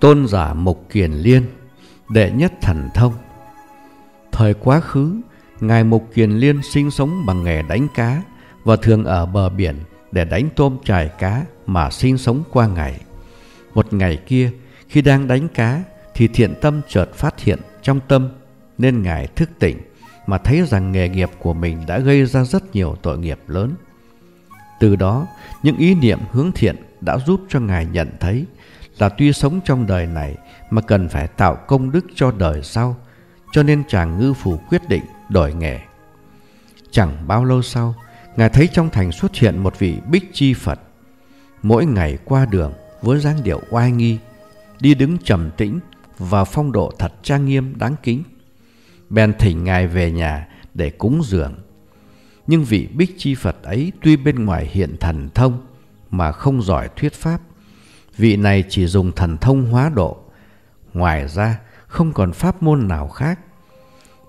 Tôn giả Mục Kiền Liên, đệ nhất thần thông. Thời quá khứ, ngài Mục Kiền Liên sinh sống bằng nghề đánh cá và thường ở bờ biển để đánh tôm chài cá mà sinh sống qua ngày. Một ngày kia, khi đang đánh cá thì thiện tâm chợt phát hiện trong tâm, nên ngài thức tỉnh mà thấy rằng nghề nghiệp của mình đã gây ra rất nhiều tội nghiệp lớn. Từ đó, những ý niệm hướng thiện đã giúp cho ngài nhận thấy là tuy sống trong đời này mà cần phải tạo công đức cho đời sau, cho nên chàng ngư phủ quyết định đổi nghề. Chẳng bao lâu sau, ngài thấy trong thành xuất hiện một vị Bích Chi Phật, mỗi ngày qua đường với dáng điệu oai nghi, đi đứng trầm tĩnh và phong độ thật trang nghiêm đáng kính. Bèn thỉnh ngài về nhà để cúng dường. Nhưng vị Bích Chi Phật ấy tuy bên ngoài hiện thần thông mà không giỏi thuyết pháp. Vị này chỉ dùng thần thông hóa độ, ngoài ra không còn pháp môn nào khác.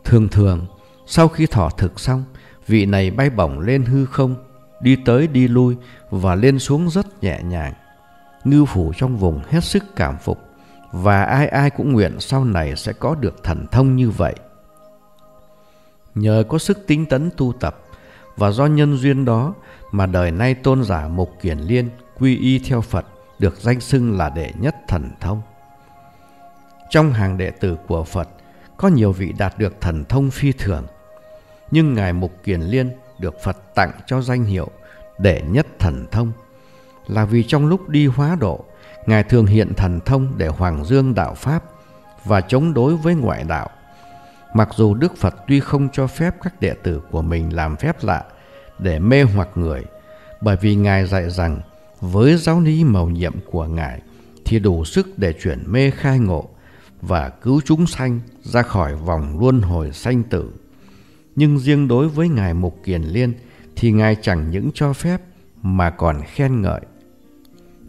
Thường thường sau khi thọ thực xong, vị này bay bổng lên hư không, đi tới đi lui và lên xuống rất nhẹ nhàng. Ngư phủ trong vùng hết sức cảm phục, và ai ai cũng nguyện sau này sẽ có được thần thông như vậy. Nhờ có sức tinh tấn tu tập và do nhân duyên đó mà đời nay tôn giả Mục Kiền Liên quy y theo Phật, được danh xưng là đệ nhất thần thông. Trong hàng đệ tử của Phật có nhiều vị đạt được thần thông phi thường, nhưng ngài Mục Kiền Liên được Phật tặng cho danh hiệu đệ nhất thần thông là vì trong lúc đi hóa độ, ngài thường hiện thần thông để hoằng dương đạo pháp và chống đối với ngoại đạo. Mặc dù Đức Phật tuy không cho phép các đệ tử của mình làm phép lạ để mê hoặc người, bởi vì ngài dạy rằng với giáo lý mầu nhiệm của ngài thì đủ sức để chuyển mê khai ngộ và cứu chúng sanh ra khỏi vòng luân hồi sanh tử. Nhưng riêng đối với ngài Mục Kiền Liên thì ngài chẳng những cho phép mà còn khen ngợi.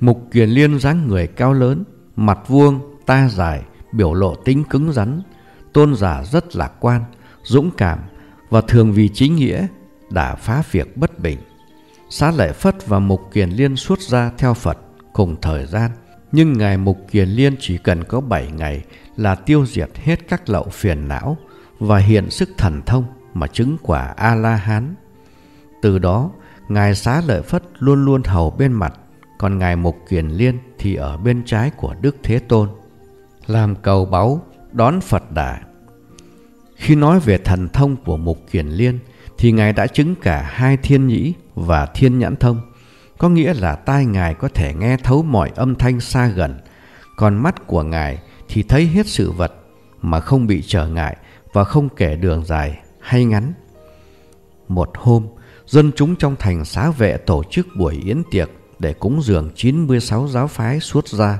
Mục Kiền Liên dáng người cao lớn, mặt vuông, ta dài, biểu lộ tính cứng rắn. Tôn giả rất lạc quan, dũng cảm và thường vì chính nghĩa đã phá việc bất bình. Xá Lợi Phất và Mục Kiền Liên xuất gia theo Phật cùng thời gian, nhưng ngài Mục Kiền Liên chỉ cần có 7 ngày là tiêu diệt hết các lậu phiền não và hiện sức thần thông mà chứng quả A-la-hán. Từ đó, ngài Xá Lợi Phất luôn luôn hầu bên mặt, còn ngài Mục Kiền Liên thì ở bên trái của Đức Thế Tôn, làm cầu báu đón Phật Đà. Khi nói về thần thông của Mục Kiền Liên thì ngài đã chứng cả 2 thiên nhĩ và thiên nhãn thông, có nghĩa là tai ngài có thể nghe thấu mọi âm thanh xa gần, còn mắt của ngài thì thấy hết sự vật mà không bị trở ngại và không kể đường dài hay ngắn. Một hôm, dân chúng trong thành Xá Vệ tổ chức buổi yến tiệc để cúng dường 96 giáo phái xuất gia.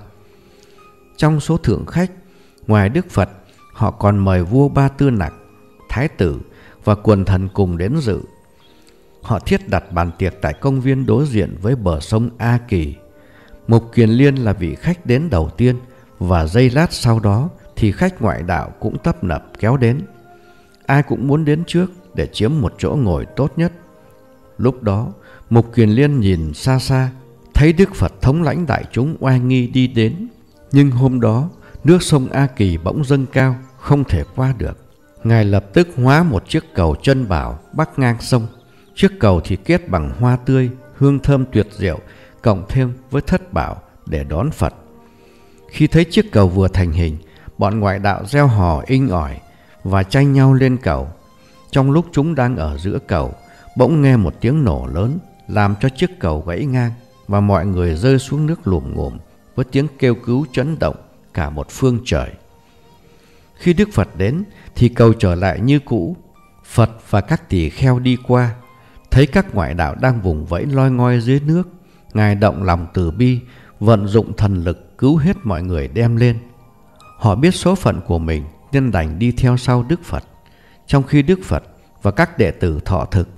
Trong số thượng khách, ngoài Đức Phật, họ còn mời vua Ba Tư Nạc, thái tử và quần thần cùng đến dự. Họ thiết đặt bàn tiệc tại công viên đối diện với bờ sông A Kỳ. Mục Kiền Liên là vị khách đến đầu tiên, và giây lát sau đó thì khách ngoại đạo cũng tấp nập kéo đến. Ai cũng muốn đến trước để chiếm một chỗ ngồi tốt nhất. Lúc đó, Mục Kiền Liên nhìn xa xa, thấy Đức Phật thống lãnh đại chúng oai nghi đi đến. Nhưng hôm đó, nước sông A Kỳ bỗng dâng cao, không thể qua được. Ngài lập tức hóa một chiếc cầu chân bảo bắc ngang sông. Chiếc cầu thì kết bằng hoa tươi, hương thơm tuyệt diệu, cộng thêm với thất bảo để đón Phật. Khi thấy chiếc cầu vừa thành hình, bọn ngoại đạo reo hò inh ỏi và tranh nhau lên cầu. Trong lúc chúng đang ở giữa cầu, bỗng nghe một tiếng nổ lớn làm cho chiếc cầu gãy ngang, và mọi người rơi xuống nước lùm ngủm với tiếng kêu cứu chấn động cả một phương trời. Khi Đức Phật đến thì cầu trở lại như cũ. Phật và các tỳ kheo đi qua, thấy các ngoại đạo đang vùng vẫy loi ngoi dưới nước, ngài động lòng từ bi, vận dụng thần lực cứu hết mọi người đem lên. Họ biết số phận của mình nên đành đi theo sau Đức Phật. Trong khi Đức Phật và các đệ tử thọ thực,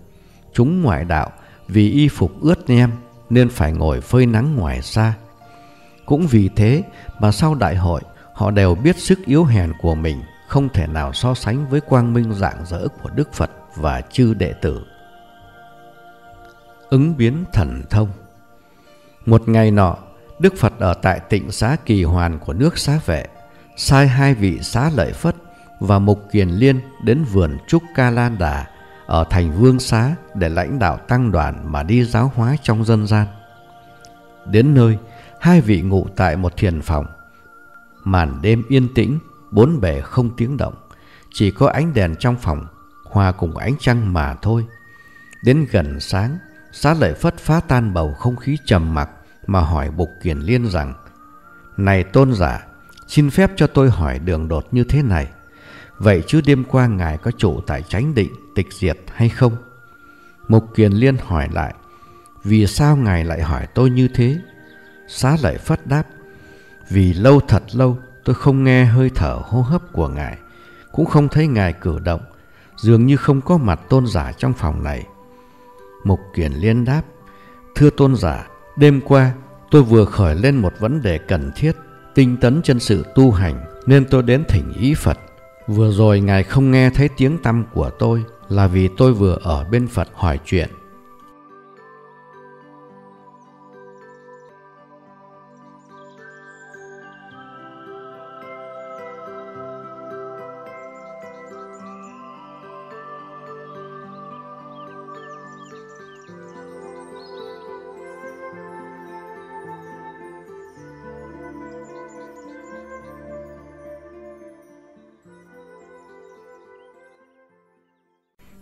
chúng ngoại đạo vì y phục ướt nhem nên phải ngồi phơi nắng ngoài xa. Cũng vì thế mà sau đại hội, họ đều biết sức yếu hèn của mình không thể nào so sánh với quang minh rạng rỡ của Đức Phật và chư đệ tử. Ứng biến thần thông. Một ngày nọ, Đức Phật ở tại tịnh xá Kỳ Hoàn của nước Xá Vệ, sai hai vị Xá Lợi Phất và Mục Kiền Liên đến vườn trúc Ca La Đà ở thành Vương Xá để lãnh đạo tăng đoàn mà đi giáo hóa trong dân gian. Đến nơi, hai vị ngụ tại một thiền phòng. Màn đêm yên tĩnh, bốn bề không tiếng động, chỉ có ánh đèn trong phòng hòa cùng ánh trăng mà thôi. Đến gần sáng, Xá Lợi Phất phá tan bầu không khí trầm mặc mà hỏi Mục Kiền Liên rằng: "Này tôn giả, xin phép cho tôi hỏi đường đột như thế này. Vậy chứ đêm qua ngài có trụ tại chánh định tịch diệt hay không?" Mục Kiền Liên hỏi lại: "Vì sao ngài lại hỏi tôi như thế?" Xá Lợi Phất đáp: "Vì lâu thật lâu tôi không nghe hơi thở hô hấp của ngài, cũng không thấy ngài cử động, dường như không có mặt tôn giả trong phòng này." Mục Kiền Liên đáp: "Thưa tôn giả, đêm qua tôi vừa khởi lên một vấn đề cần thiết, tinh tấn chân sự tu hành nên tôi đến thỉnh ý Phật. Vừa rồi ngài không nghe thấy tiếng tăm của tôi là vì tôi vừa ở bên Phật hỏi chuyện."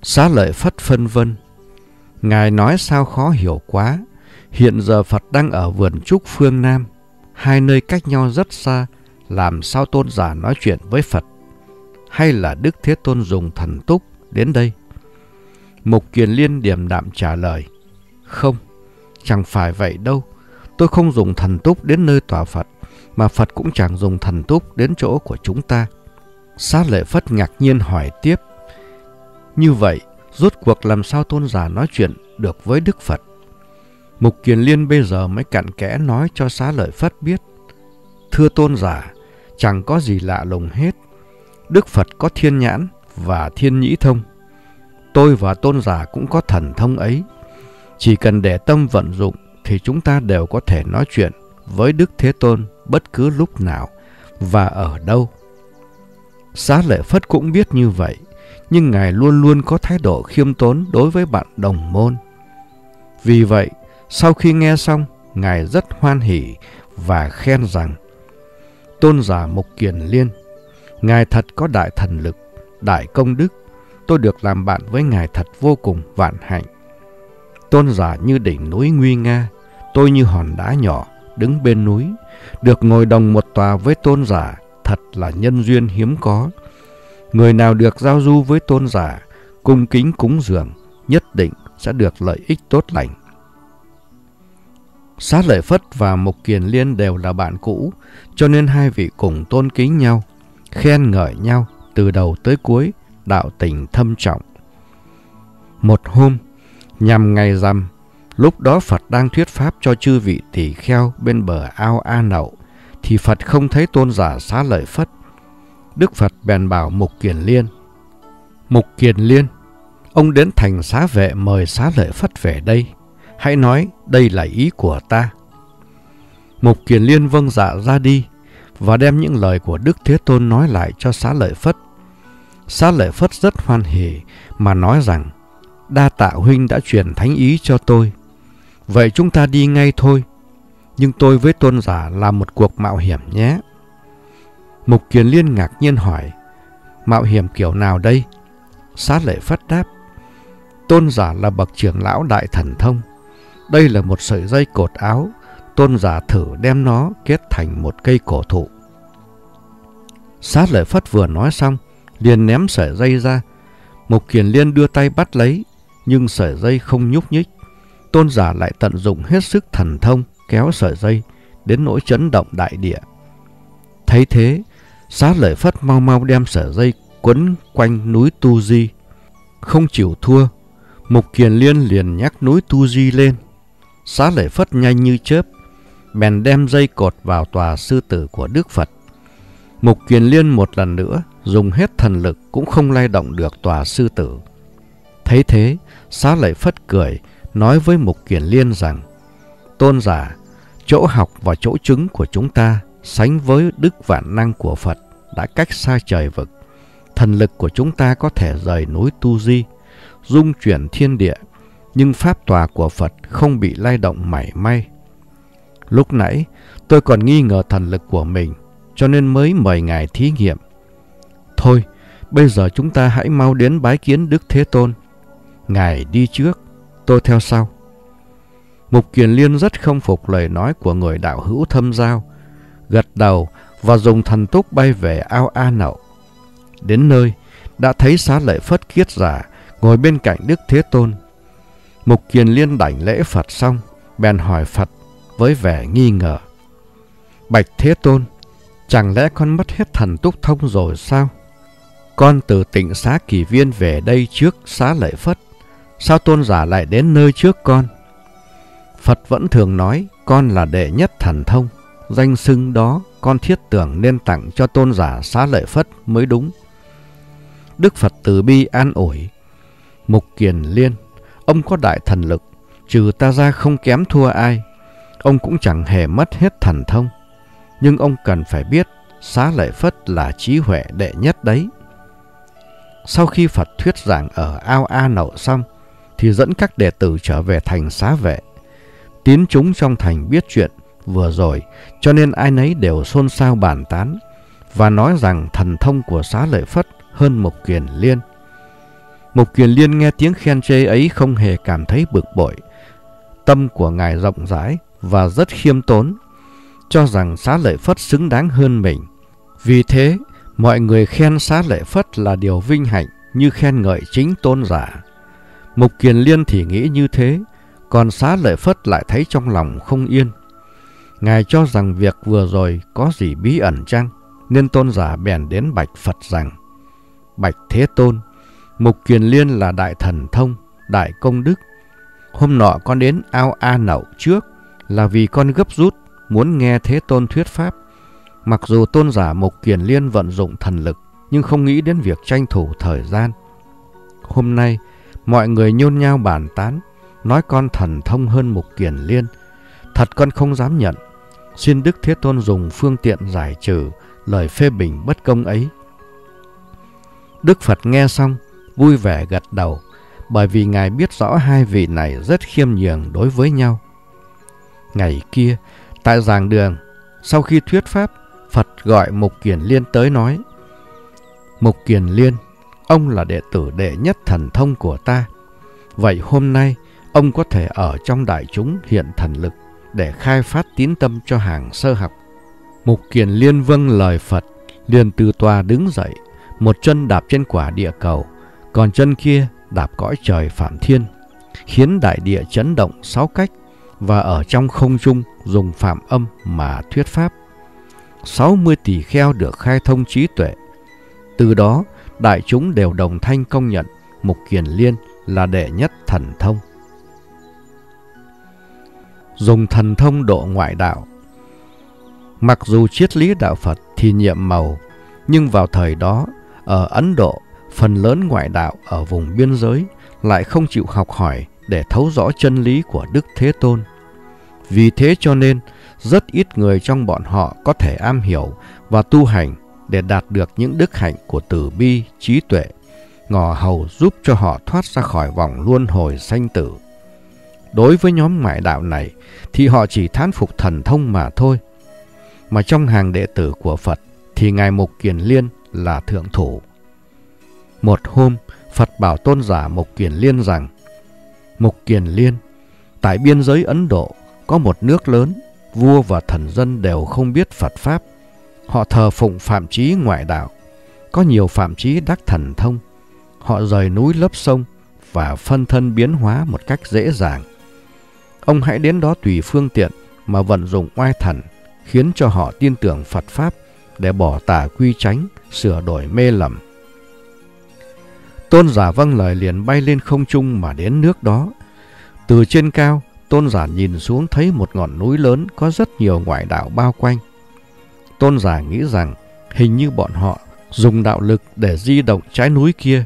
Xá Lợi Phất phân vân: "Ngài nói sao khó hiểu quá. Hiện giờ Phật đang ở vườn trúc phương Nam, hai nơi cách nhau rất xa, làm sao tôn giả nói chuyện với Phật? Hay là Đức Thế Tôn dùng thần túc đến đây?" Mục Kiền Liên điềm đạm trả lời: "Không, chẳng phải vậy đâu. Tôi không dùng thần túc đến nơi tòa Phật, mà Phật cũng chẳng dùng thần túc đến chỗ của chúng ta." Xá Lợi Phất ngạc nhiên hỏi tiếp: "Như vậy, rốt cuộc làm sao tôn giả nói chuyện được với Đức Phật?" Mục Kiền Liên bây giờ mới cặn kẽ nói cho Xá Lợi Phất biết: "Thưa tôn giả, chẳng có gì lạ lùng hết. Đức Phật có thiên nhãn và thiên nhĩ thông. Tôi và tôn giả cũng có thần thông ấy. Chỉ cần để tâm vận dụng thì chúng ta đều có thể nói chuyện với Đức Thế Tôn bất cứ lúc nào và ở đâu." Xá Lợi Phất cũng biết như vậy, nhưng ngài luôn luôn có thái độ khiêm tốn đối với bạn đồng môn. Vì vậy, sau khi nghe xong, ngài rất hoan hỉ và khen rằng: "Tôn giả Mục Kiền Liên, ngài thật có đại thần lực, đại công đức. Tôi được làm bạn với ngài thật vô cùng vạn hạnh. Tôn giả như đỉnh núi nguy nga, tôi như hòn đá nhỏ đứng bên núi. Được ngồi đồng một tòa với tôn giả thật là nhân duyên hiếm có. Người nào được giao du với tôn giả, cung kính cúng dường, nhất định sẽ được lợi ích tốt lành." Xá Lợi Phất và Mục Kiền Liên đều là bạn cũ, cho nên hai vị cùng tôn kính nhau, khen ngợi nhau từ đầu tới cuối, đạo tình thâm trọng. Một hôm, nhằm ngày rằm, lúc đó Phật đang thuyết pháp cho chư vị tỳ kheo bên bờ ao A Nậu, thì Phật không thấy tôn giả Xá Lợi Phất. Đức Phật bèn bảo Mục Kiền Liên: "Mục Kiền Liên, ông đến thành Xá Vệ mời Xá Lợi Phất về đây. Hãy nói đây là ý của ta." Mục Kiền Liên vâng dạ ra đi và đem những lời của Đức Thế Tôn nói lại cho Xá Lợi Phất. Xá Lợi Phất rất hoan hỉ mà nói rằng: "Đa tạ huynh đã truyền thánh ý cho tôi. Vậy chúng ta đi ngay thôi. Nhưng tôi với tôn giả làm một cuộc mạo hiểm nhé." Mục Kiền Liên ngạc nhiên hỏi: "Mạo hiểm kiểu nào đây?" Xá Lợi Phất đáp: "Tôn giả là bậc trưởng lão đại thần thông. Đây là một sợi dây cột áo. Tôn giả thử đem nó kết thành một cây cổ thụ." Xá Lợi Phất vừa nói xong liền ném sợi dây ra. Mục Kiền Liên đưa tay bắt lấy, nhưng sợi dây không nhúc nhích. Tôn giả lại tận dụng hết sức thần thông kéo sợi dây đến nỗi chấn động đại địa. Thấy thế, Xá Lợi Phất mau mau đem sợi dây quấn quanh núi Tu Di. Không chịu thua, Mục Kiền Liên liền nhắc núi Tu Di lên. Xá Lợi Phất nhanh như chớp bèn đem dây cột vào tòa sư tử của Đức Phật. Mục Kiền Liên một lần nữa dùng hết thần lực cũng không lay động được tòa sư tử. Thấy thế, Xá Lợi Phất cười nói với Mục Kiền Liên rằng: "Tôn giả, Chỗ học và chỗ chứng của chúng ta sánh với đức vạn năng của Phật đã cách xa trời vực. Thần lực của chúng ta có thể rời núi Tu Di, dung chuyển thiên địa, nhưng pháp tòa của Phật không bị lay động mảy may. Lúc nãy tôi còn nghi ngờ thần lực của mình, cho nên mới mời Ngài thí nghiệm. Thôi, bây giờ chúng ta hãy mau đến bái kiến Đức Thế Tôn. Ngài đi trước, tôi theo sau. Mục Kiền Liên rất không phục lời nói của người đạo hữu thâm giao, gật đầu và dùng thần túc bay về ao A Nậu. Đến nơi, đã thấy Xá Lợi Phất Kiết Giả ngồi bên cạnh Đức Thế Tôn. Mục Kiền Liên đảnh lễ Phật xong, bèn hỏi Phật với vẻ nghi ngờ. Bạch Thế Tôn, chẳng lẽ con mất hết thần túc thông rồi sao? Con từ Tịnh Xá Kỳ Viên về đây trước Xá Lợi Phất. Sao tôn giả lại đến nơi trước con? Phật vẫn thường nói con là đệ nhất thần thông. Danh xưng đó con thiết tưởng nên tặng cho tôn giả Xá Lợi Phất mới đúng. Đức Phật từ bi an ủi. Mục Kiền Liên, ông có đại thần lực, trừ ta ra không kém thua ai. Ông cũng chẳng hề mất hết thần thông. Nhưng ông cần phải biết Xá Lợi Phất là trí huệ đệ nhất đấy. Sau khi Phật thuyết giảng ở ao A Nậu xong, thì dẫn các đệ tử trở về thành Xá Vệ. Tín chúng trong thành biết chuyện vừa rồi, cho nên ai nấy đều xôn xao bàn tán và nói rằng thần thông của Xá Lợi Phất hơn Mục Kiền Liên. Mục Kiền Liên nghe tiếng khen chê ấy không hề cảm thấy bực bội. Tâm của Ngài rộng rãi và rất khiêm tốn, cho rằng Xá Lợi Phất xứng đáng hơn mình. Vì thế, mọi người khen Xá Lợi Phất là điều vinh hạnh như khen ngợi chính tôn giả. Mục Kiền Liên thì nghĩ như thế, còn Xá Lợi Phất lại thấy trong lòng không yên. Ngài cho rằng việc vừa rồi có gì bí ẩn chăng, nên tôn giả bèn đến bạch Phật rằng: Bạch Thế Tôn, Mục Kiền Liên là đại thần thông, đại công đức. Hôm nọ con đến ao A Nậu trước là vì con gấp rút muốn nghe Thế Tôn thuyết pháp. Mặc dù tôn giả Mục Kiền Liên vận dụng thần lực, nhưng không nghĩ đến việc tranh thủ thời gian. Hôm nay, mọi người nhôn nhao bàn tán, nói con thần thông hơn Mục Kiền Liên. Thật con không dám nhận. Xin Đức Thế Tôn dùng phương tiện giải trừ lời phê bình bất công ấy. Đức Phật nghe xong, vui vẻ gật đầu, bởi vì Ngài biết rõ hai vị này rất khiêm nhường đối với nhau. Ngày kia, tại giảng đường, sau khi thuyết pháp, Phật gọi Mục Kiền Liên tới nói: Mục Kiền Liên, ông là đệ tử đệ nhất thần thông của ta. Vậy hôm nay, ông có thể ở trong đại chúng hiện thần lực để khai phát tín tâm cho hàng sơ học. Mục Kiền Liên vâng lời Phật, liền từ tòa đứng dậy, một chân đạp trên quả địa cầu, còn chân kia đạp cõi trời Phạm Thiên, khiến đại địa chấn động sáu cách, và ở trong không trung dùng phạm âm mà thuyết pháp. 60 tỷ kheo được khai thông trí tuệ. Từ đó, đại chúng đều đồng thanh công nhận Mục Kiền Liên là đệ nhất thần thông. Dùng thần thông độ ngoại đạo. Mặc dù triết lý đạo Phật thì nhiệm màu, nhưng vào thời đó, ở Ấn Độ, phần lớn ngoại đạo ở vùng biên giới lại không chịu học hỏi để thấu rõ chân lý của Đức Thế Tôn. Vì thế cho nên, rất ít người trong bọn họ có thể am hiểu và tu hành để đạt được những đức hạnh của từ bi, trí tuệ, ngò hầu giúp cho họ thoát ra khỏi vòng luân hồi sanh tử. Đối với nhóm ngoại đạo này thì họ chỉ thán phục thần thông mà thôi. Mà trong hàng đệ tử của Phật thì Ngài Mục Kiền Liên là thượng thủ. Một hôm, Phật bảo tôn giả Mục Kiền Liên rằng: Mục Kiền Liên, tại biên giới Ấn Độ có một nước lớn, vua và thần dân đều không biết Phật Pháp. Họ thờ phụng phạm chí ngoại đạo. Có nhiều phạm chí đắc thần thông. Họ rời núi lấp sông và phân thân biến hóa một cách dễ dàng. Ông hãy đến đó tùy phương tiện mà vận dụng oai thần, khiến cho họ tin tưởng Phật Pháp để bỏ tà quy chánh, sửa đổi mê lầm. Tôn giả vâng lời liền bay lên không trung mà đến nước đó. Từ trên cao, tôn giả nhìn xuống thấy một ngọn núi lớn có rất nhiều ngoại đạo bao quanh. Tôn giả nghĩ rằng hình như bọn họ dùng đạo lực để di động trái núi kia.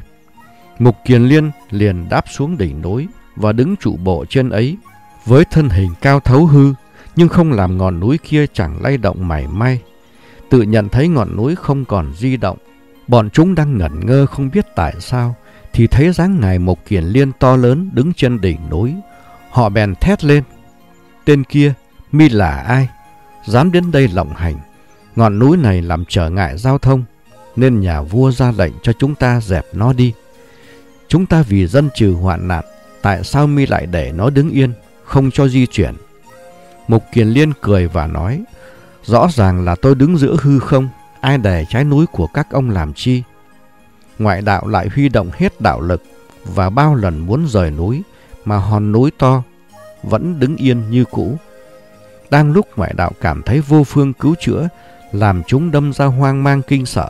Mục Kiền Liên liền đáp xuống đỉnh núi và đứng trụ bộ trên ấy. Với thân hình cao thấu hư, nhưng không làm ngọn núi kia chẳng lay động mảy may. Tự nhận thấy ngọn núi không còn di động, bọn chúng đang ngẩn ngơ không biết tại sao, thì thấy dáng ngài Mục Kiền Liên to lớn đứng trên đỉnh núi. Họ bèn thét lên: Tên kia, mi là ai? Dám đến đây lộng hành. Ngọn núi này làm trở ngại giao thông, nên nhà vua ra lệnh cho chúng ta dẹp nó đi. Chúng ta vì dân trừ hoạn nạn, tại sao mi lại để nó đứng yên, không cho di chuyển? Mục Kiền Liên cười và nói: Rõ ràng là tôi đứng giữa hư không, ai để trái núi của các ông làm chi? Ngoại đạo lại huy động hết đạo lực, và bao lần muốn rời núi, mà hòn núi to vẫn đứng yên như cũ. Đang lúc ngoại đạo cảm thấy vô phương cứu chữa, làm chúng đâm ra hoang mang kinh sợ,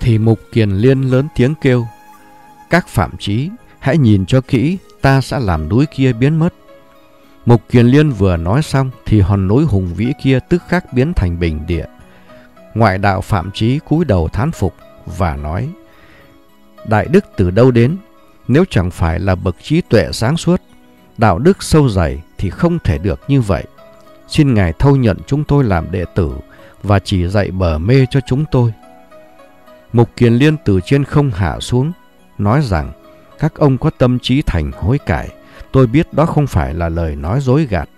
thì Mục Kiền Liên lớn tiếng kêu: Các phạm chí, hãy nhìn cho kỹ, ta sẽ làm núi kia biến mất. Mục Kiền Liên vừa nói xong thì hòn núi hùng vĩ kia tức khắc biến thành bình địa. Ngoại đạo phạm chí cúi đầu thán phục và nói: Đại đức từ đâu đến? Nếu chẳng phải là bậc trí tuệ sáng suốt, đạo đức sâu dày thì không thể được như vậy. Xin ngài thâu nhận chúng tôi làm đệ tử và chỉ dạy bờ mê cho chúng tôi. Mục Kiền Liên từ trên không hạ xuống, nói rằng: Các ông có tâm trí thành hối cải, tôi biết đó không phải là lời nói dối gạt.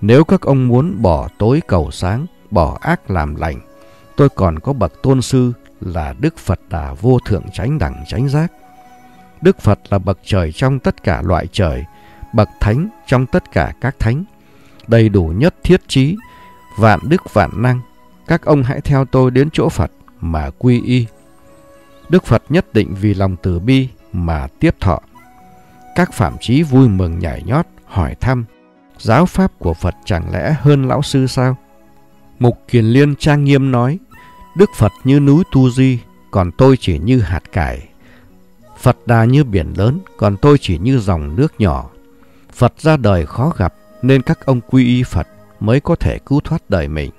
Nếu các ông muốn bỏ tối cầu sáng, bỏ ác làm lành, tôi còn có bậc tôn sư là Đức Phật Đà Vô Thượng Chánh Đẳng Chánh Giác. Đức Phật là bậc trời trong tất cả loại trời, bậc thánh trong tất cả các thánh, đầy đủ nhất thiết trí, vạn đức vạn năng. Các ông hãy theo tôi đến chỗ Phật mà quy y. Đức Phật nhất định vì lòng từ bi mà tiếp thọ. Các phạm chí vui mừng nhảy nhót hỏi thăm: Giáo pháp của Phật chẳng lẽ hơn lão sư sao? Mục Kiền Liên trang nghiêm nói: Đức Phật như núi Tu Di, còn tôi chỉ như hạt cải. Phật Đà như biển lớn, còn tôi chỉ như dòng nước nhỏ. Phật ra đời khó gặp, nên các ông quy y Phật mới có thể cứu thoát đời mình.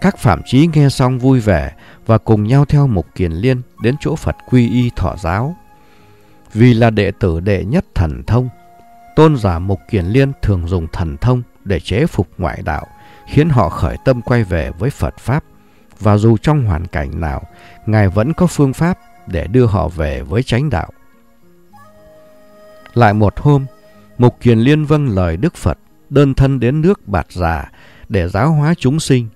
Các phạm chí nghe xong vui vẻ và cùng nhau theo Mục Kiền Liên đến chỗ Phật quy y thọ giáo. Vì là đệ tử đệ nhất thần thông, tôn giả Mục Kiền Liên thường dùng thần thông để chế phục ngoại đạo, khiến họ khởi tâm quay về với Phật Pháp, và dù trong hoàn cảnh nào, ngài vẫn có phương pháp để đưa họ về với chánh đạo. Lại một hôm, Mục Kiền Liên vâng lời Đức Phật, đơn thân đến nước Bạt Già để giáo hóa chúng sinh.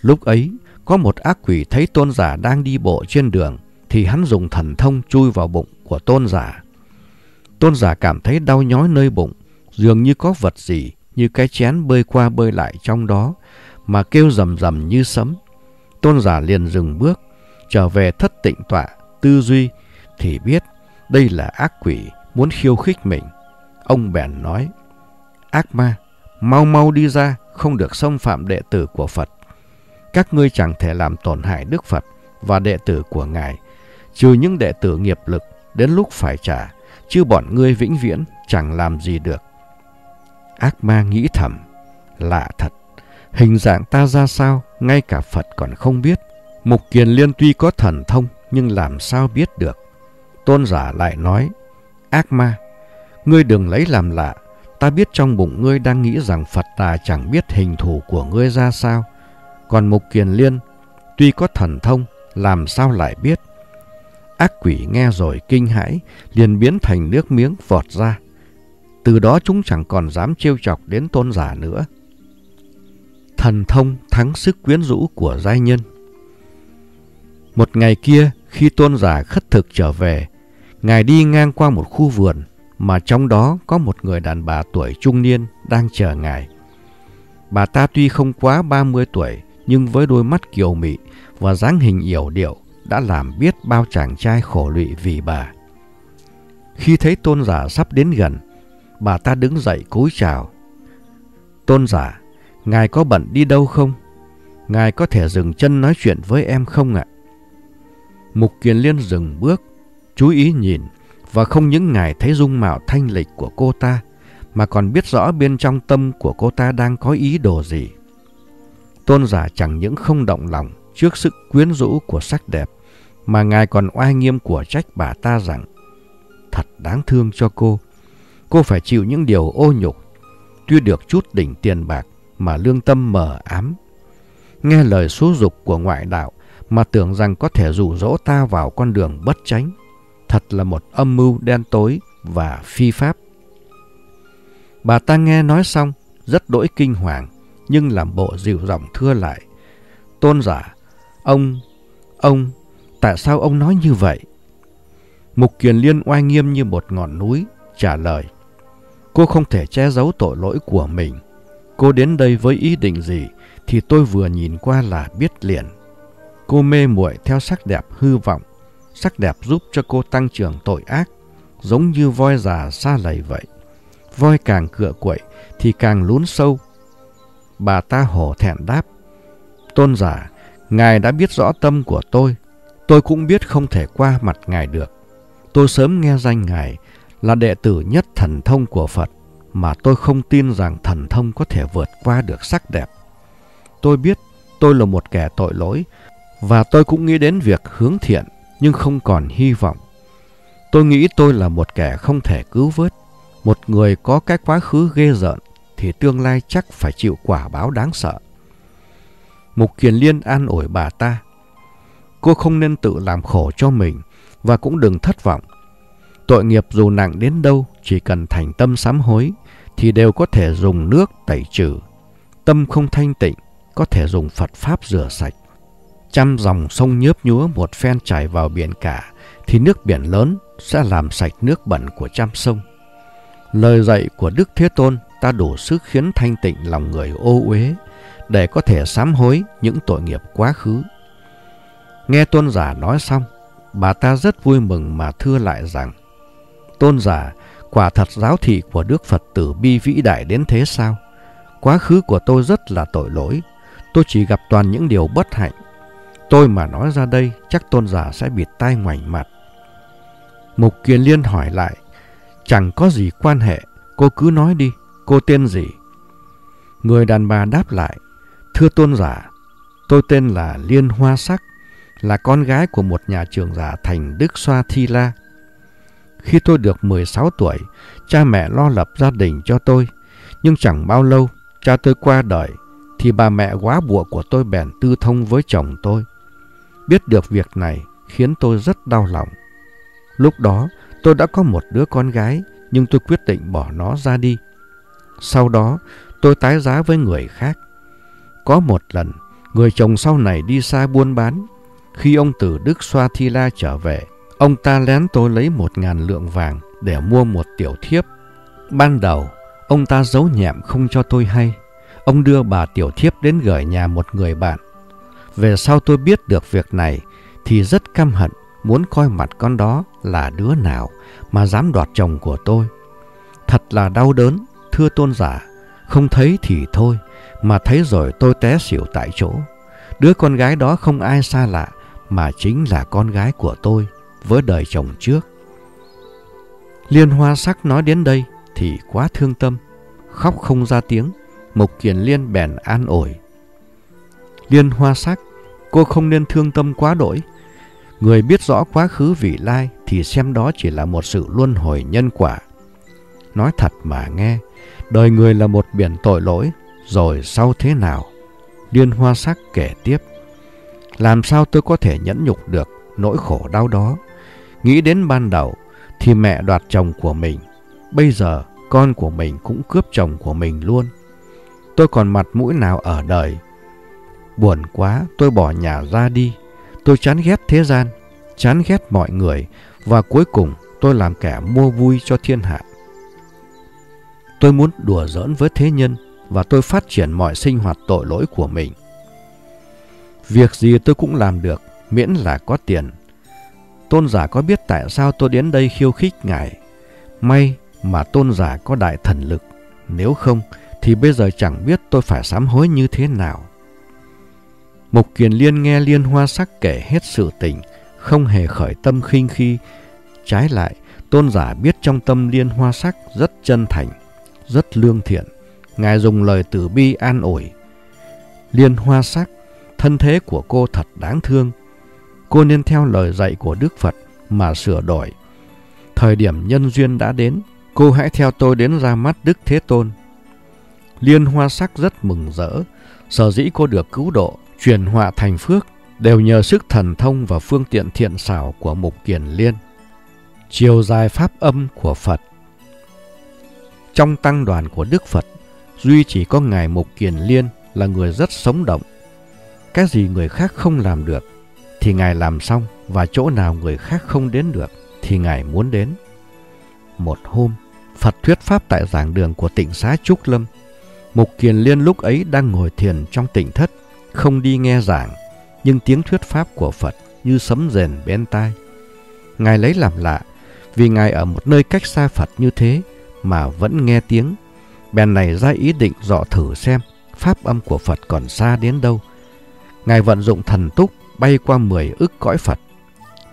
Lúc ấy, có một ác quỷ thấy tôn giả đang đi bộ trên đường, thì hắn dùng thần thông chui vào bụng của tôn giả. Tôn giả cảm thấy đau nhói nơi bụng, dường như có vật gì như cái chén bơi qua bơi lại trong đó, mà kêu rầm rầm như sấm. Tôn giả liền dừng bước, trở về thất tịnh tọa, tư duy, thì biết đây là ác quỷ muốn khiêu khích mình. Ông bèn nói: Ác ma, mau mau đi ra, không được xâm phạm đệ tử của Phật. Các ngươi chẳng thể làm tổn hại Đức Phật và đệ tử của ngài, trừ những đệ tử nghiệp lực đến lúc phải trả, chứ bọn ngươi vĩnh viễn chẳng làm gì được. Ác ma nghĩ thầm: Lạ thật, hình dạng ta ra sao, ngay cả Phật còn không biết. Mục Kiền Liên tuy có thần thông, nhưng làm sao biết được. Tôn giả lại nói: Ác ma, ngươi đừng lấy làm lạ, ta biết trong bụng ngươi đang nghĩ rằng Phật Đà chẳng biết hình thù của ngươi ra sao. Còn Mục Kiền Liên, tuy có thần thông, làm sao lại biết? Ác quỷ nghe rồi kinh hãi, liền biến thành nước miếng vọt ra. Từ đó chúng chẳng còn dám trêu chọc đến tôn giả nữa. Thần thông thắng sức quyến rũ của giai nhân. Một ngày kia, khi tôn giả khất thực trở về, ngài đi ngang qua một khu vườn, mà trong đó có một người đàn bà tuổi trung niên đang chờ ngài. Bà ta tuy không quá 30 tuổi, nhưng với đôi mắt kiều mị và dáng hình yểu điệu đã làm biết bao chàng trai khổ lụy vì bà. Khi thấy tôn giả sắp đến gần, bà ta đứng dậy cúi chào: Tôn giả, ngài có bận đi đâu không? Ngài có thể dừng chân nói chuyện với em không ạ? Mục Kiền Liên dừng bước, chú ý nhìn, và không những ngài thấy dung mạo thanh lịch của cô ta, mà còn biết rõ bên trong tâm của cô ta đang có ý đồ gì. Tôn giả chẳng những không động lòng trước sự quyến rũ của sắc đẹp, mà ngài còn oai nghiêm của trách bà ta rằng: Thật đáng thương cho cô phải chịu những điều ô nhục, tuy được chút đỉnh tiền bạc mà lương tâm mờ ám, nghe lời xúi dục của ngoại đạo mà tưởng rằng có thể dụ dỗ ta vào con đường bất chánh. Thật là một âm mưu đen tối và phi pháp. Bà ta nghe nói xong rất đỗi kinh hoàng, nhưng làm bộ dịu giọng thưa lại: Tôn giả, ông, tại sao ông nói như vậy? Mục Kiền Liên oai nghiêm như một ngọn núi trả lời: Cô không thể che giấu tội lỗi của mình. Cô đến đây với ý định gì thì tôi vừa nhìn qua là biết liền. Cô mê muội theo sắc đẹp hư vọng. Sắc đẹp giúp cho cô tăng trưởng tội ác, giống như voi già sa lầy vậy. Voi càng cựa quậy thì càng lún sâu. Bà ta hổ thẹn đáp: Tôn giả, ngài đã biết rõ tâm của tôi. Tôi cũng biết không thể qua mặt ngài được. Tôi sớm nghe danh ngài là đệ tử nhất thần thông của Phật, mà tôi không tin rằng thần thông có thể vượt qua được sắc đẹp. Tôi biết tôi là một kẻ tội lỗi, và tôi cũng nghĩ đến việc hướng thiện, nhưng không còn hy vọng. Tôi nghĩ tôi là một kẻ không thể cứu vớt. Một người có cái quá khứ ghê rợn thì tương lai chắc phải chịu quả báo đáng sợ. Mục Kiền Liên an ủi bà ta: Cô không nên tự làm khổ cho mình, và cũng đừng thất vọng. Tội nghiệp dù nặng đến đâu, chỉ cần thành tâm sám hối thì đều có thể dùng nước tẩy trừ. Tâm không thanh tịnh có thể dùng Phật Pháp rửa sạch. Trăm dòng sông nhớp nhúa một phen chảy vào biển cả thì nước biển lớn sẽ làm sạch nước bẩn của trăm sông. Lời dạy của Đức Thế Tôn ta đủ sức khiến thanh tịnh lòng người ô uế, để có thể sám hối những tội nghiệp quá khứ. Nghe tôn giả nói xong, bà ta rất vui mừng mà thưa lại rằng: Tôn giả, quả thật giáo thị của Đức Phật tử bi vĩ đại đến thế sao? Quá khứ của tôi rất là tội lỗi. Tôi chỉ gặp toàn những điều bất hạnh. Tôi mà nói ra đây chắc tôn giả sẽ bịt tai ngoảnh mặt. Mục Kiền Liên hỏi lại: Chẳng có gì quan hệ, cô cứ nói đi, cô tên gì? Người đàn bà đáp lại: Thưa tôn giả, tôi tên là Liên Hoa Sắc, là con gái của một nhà trưởng giả thành Đức Xoa Thi La. Khi tôi được 16 tuổi, cha mẹ lo lập gia đình cho tôi. Nhưng chẳng bao lâu, cha tôi qua đời, thì bà mẹ góa bụa của tôi bèn tư thông với chồng tôi. Biết được việc này khiến tôi rất đau lòng. Lúc đó, tôi đã có một đứa con gái, nhưng tôi quyết định bỏ nó ra đi. Sau đó, tôi tái giá với người khác. Có một lần, người chồng sau này đi xa buôn bán. Khi ông từ Đức Xoa Thi La trở về, ông ta lén tôi lấy 1000 lượng vàng để mua một tiểu thiếp. Ban đầu, ông ta giấu nhẹm không cho tôi hay. Ông đưa bà tiểu thiếp đến gửi nhà một người bạn. Về sau tôi biết được việc này thì rất căm hận, muốn coi mặt con đó là đứa nào mà dám đoạt chồng của tôi. Thật là đau đớn, thưa tôn giả. Không thấy thì thôi, mà thấy rồi tôi té xỉu tại chỗ. Đứa con gái đó không ai xa lạ, mà chính là con gái của tôi với đời chồng trước. Liên Hoa Sắc nói đến đây thì quá thương tâm, khóc không ra tiếng. Mục Kiền Liên bèn an ủi: Liên Hoa Sắc, cô không nên thương tâm quá đỗi. Người biết rõ quá khứ vị lai thì xem đó chỉ là một sự luân hồi nhân quả. Nói thật mà nghe, đời người là một biển tội lỗi, rồi sau thế nào? Liên Hoa Sắc kể tiếp: Làm sao tôi có thể nhẫn nhục được nỗi khổ đau đó? Nghĩ đến ban đầu thì mẹ đoạt chồng của mình, bây giờ con của mình cũng cướp chồng của mình luôn. Tôi còn mặt mũi nào ở đời? Buồn quá, tôi bỏ nhà ra đi. Tôi chán ghét thế gian, chán ghét mọi người, và cuối cùng tôi làm kẻ mua vui cho thiên hạ. Tôi muốn đùa giỡn với thế nhân, và tôi phát triển mọi sinh hoạt tội lỗi của mình. Việc gì tôi cũng làm được, miễn là có tiền. Tôn giả có biết tại sao tôi đến đây khiêu khích ngài? May mà tôn giả có đại thần lực. Nếu không thì bây giờ chẳng biết tôi phải sám hối như thế nào. Mục Kiền Liên nghe Liên Hoa Sắc kể hết sự tình, không hề khởi tâm khinh khi. Trái lại, tôn giả biết trong tâm Liên Hoa Sắc rất chân thành, rất lương thiện. Ngài dùng lời từ bi an ủi: Liên Hoa Sắc, thân thế của cô thật đáng thương. Cô nên theo lời dạy của Đức Phật mà sửa đổi. Thời điểm nhân duyên đã đến, cô hãy theo tôi đến ra mắt Đức Thế Tôn. Liên Hoa Sắc rất mừng rỡ. Sở dĩ cô được cứu độ, chuyển họa thành phước đều nhờ sức thần thông và phương tiện thiện xảo của Mục Kiền Liên. Chiều dài pháp âm của Phật. Trong tăng đoàn của Đức Phật, duy chỉ có Ngài Mục Kiền Liên là người rất sống động. Cái gì người khác không làm được thì Ngài làm xong, và chỗ nào người khác không đến được thì Ngài muốn đến. Một hôm, Phật thuyết pháp tại giảng đường của Tịnh Xá Trúc Lâm. Mục Kiền Liên lúc ấy đang ngồi thiền trong tịnh thất, không đi nghe giảng, nhưng tiếng thuyết pháp của Phật như sấm rền bên tai. Ngài lấy làm lạ, vì Ngài ở một nơi cách xa Phật như thế mà vẫn nghe tiếng. Bèn này ra ý định dò thử xem pháp âm của Phật còn xa đến đâu. Ngài vận dụng thần túc bay qua 10 ức cõi Phật,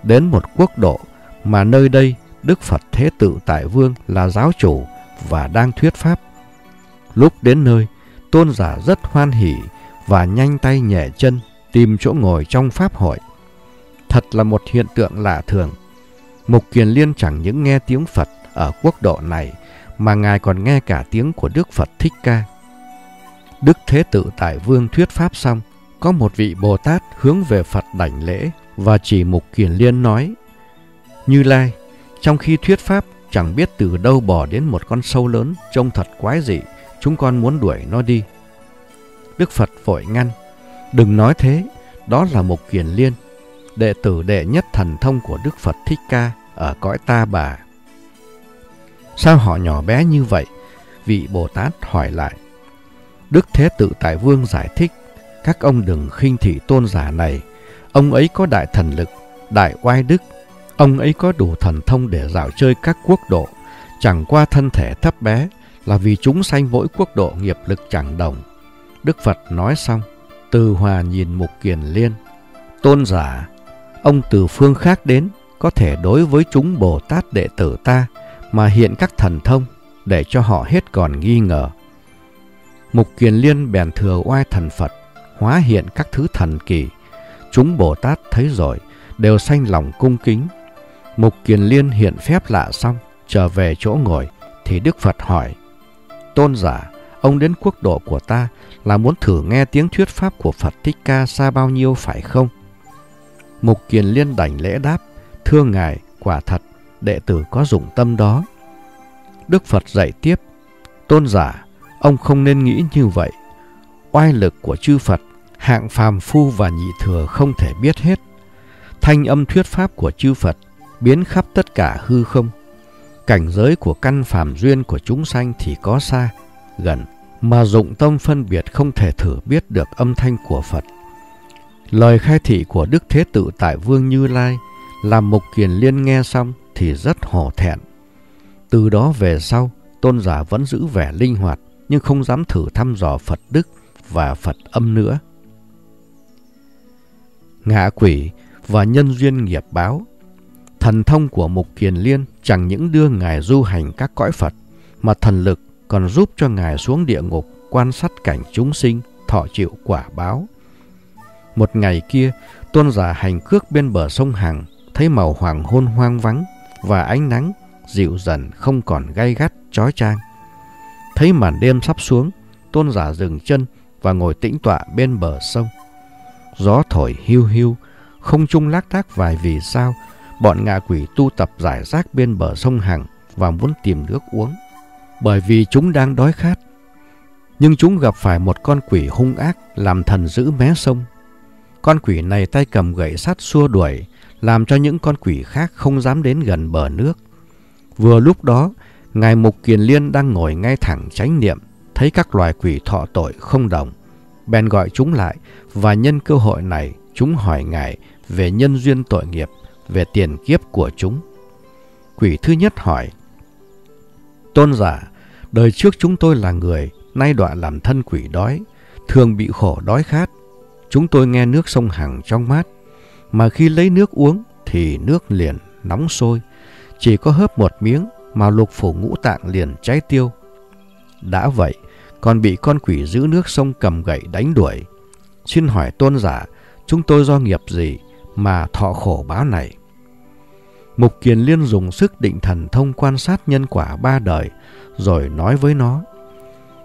đến một quốc độ mà nơi đây Đức Phật Thế Tự Tại Vương là giáo chủ và đang thuyết pháp. Lúc đến nơi, tôn giả rất hoan hỉ và nhanh tay nhẹ chân tìm chỗ ngồi trong pháp hội. Thật là một hiện tượng lạ thường. Mục Kiền Liên chẳng những nghe tiếng Phật ở quốc độ này, mà Ngài còn nghe cả tiếng của Đức Phật Thích Ca. Đức Thế Tự Tại Vương thuyết pháp xong, có một vị Bồ Tát hướng về Phật đảnh lễ và chỉ Mục Kiền Liên nói: Như Lai, trong khi thuyết pháp, chẳng biết từ đâu bò đến một con sâu lớn, trông thật quái dị, chúng con muốn đuổi nó đi. Đức Phật vội ngăn: Đừng nói thế, đó là Mục Kiền Liên, đệ tử đệ nhất thần thông của Đức Phật Thích Ca ở cõi Ta Bà. Sao họ nhỏ bé như vậy? Vị Bồ Tát hỏi lại. Đức Thế Tự Tại Vương giải thích: Các ông đừng khinh thị tôn giả này. Ông ấy có đại thần lực, đại oai đức. Ông ấy có đủ thần thông để dạo chơi các quốc độ. Chẳng qua thân thể thấp bé là vì chúng sanh mỗi quốc độ nghiệp lực chẳng đồng. Đức Phật nói xong, từ hòa nhìn Mục Kiền Liên: Tôn giả, ông từ phương khác đến, có thể đối với chúng Bồ Tát đệ tử ta mà hiện các thần thông, để cho họ hết còn nghi ngờ. Mục Kiền Liên bèn thừa oai thần Phật, hóa hiện các thứ thần kỳ. Chúng Bồ Tát thấy rồi đều sanh lòng cung kính. Mục Kiền Liên hiện phép lạ xong, trở về chỗ ngồi, thì Đức Phật hỏi: Tôn giả, ông đến quốc độ của ta là muốn thử nghe tiếng thuyết pháp của Phật Thích Ca xa bao nhiêu phải không? Mục Kiền Liên đảnh lễ đáp: Thưa Ngài, quả thật, đệ tử có dụng tâm đó. Đức Phật dạy tiếp: Tôn giả, ông không nên nghĩ như vậy. Oai lực của chư Phật, hạng phàm phu và nhị thừa không thể biết hết. Thanh âm thuyết pháp của chư Phật biến khắp tất cả hư không. Cảnh giới của căn phàm duyên của chúng sanh thì có xa, gần, mà dụng tâm phân biệt không thể thử biết được âm thanh của Phật. Lời khai thị của Đức Thế Tự Tại Vương Như Lai làm Mục Kiền Liên nghe xong thì rất hổ thẹn. Từ đó về sau, tôn giả vẫn giữ vẻ linh hoạt, nhưng không dám thử thăm dò Phật đức và Phật âm nữa. Ngạ quỷ và nhân duyên nghiệp báo. Thần thông của Mục Kiền Liên chẳng những đưa Ngài du hành các cõi Phật, mà thần lực còn giúp cho Ngài xuống địa ngục quan sát cảnh chúng sinh, thọ chịu quả báo. Một ngày kia, tôn giả hành cước bên bờ sông Hằng, thấy màu hoàng hôn hoang vắng và ánh nắng dịu dần, không còn gay gắt chói chang. Thấy màn đêm sắp xuống, tôn giả dừng chân và ngồi tĩnh tọa bên bờ sông. Gió thổi hiu hiu, không trung lác đác vài vì sao. Bọn ngạ quỷ tu tập rải rác bên bờ sông Hằng và muốn tìm nước uống, bởi vì chúng đang đói khát. Nhưng chúng gặp phải một con quỷ hung ác làm thần giữ mé sông. Con quỷ này tay cầm gậy sắt xua đuổi, làm cho những con quỷ khác không dám đến gần bờ nước. Vừa lúc đó, Ngài Mục Kiền Liên đang ngồi ngay thẳng chánh niệm, thấy các loài quỷ thọ tội không đồng, bèn gọi chúng lại, và nhân cơ hội này chúng hỏi Ngài về nhân duyên tội nghiệp, về tiền kiếp của chúng. Quỷ thứ nhất hỏi: Tôn giả, đời trước chúng tôi là người, nay đọa làm thân quỷ đói, thường bị khổ đói khát. Chúng tôi nghe nước sông Hằng trong mát, mà khi lấy nước uống thì nước liền nóng sôi, chỉ có hớp một miếng mà lục phủ ngũ tạng liền cháy tiêu. Đã vậy, còn bị con quỷ giữ nước sông cầm gậy đánh đuổi. Xin hỏi tôn giả, chúng tôi do nghiệp gì mà thọ khổ báo này? Mục Kiền Liên dùng sức định thần thông quan sát nhân quả ba đời, rồi nói với nó: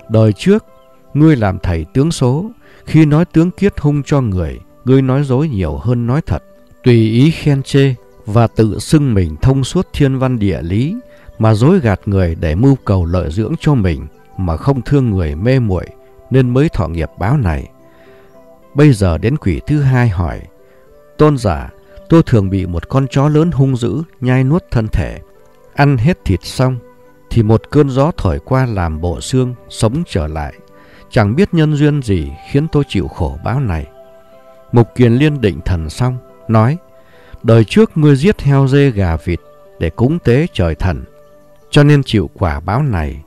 Đời trước, Ngươi làm thầy tướng số, khi nói tướng kiết hung cho người, ngươi nói dối nhiều hơn nói thật, tùy ý khen chê và tự xưng mình thông suốt thiên văn địa lý mà dối gạt người để mưu cầu lợi dưỡng cho mình mà không thương người mê muội, nên mới thọ nghiệp báo này. Bây giờ đến quỷ thứ hai hỏi: Tôn giả, tôi thường bị một con chó lớn hung dữ nhai nuốt thân thể. Ăn hết thịt xong thì một cơn gió thổi qua làm bộ xương sống trở lại. Chẳng biết nhân duyên gì khiến tôi chịu khổ báo này. Mục Kiền Liên định thần xong nói: Đời trước ngươi giết heo dê gà vịt để cúng tế trời thần, cho nên chịu quả báo này.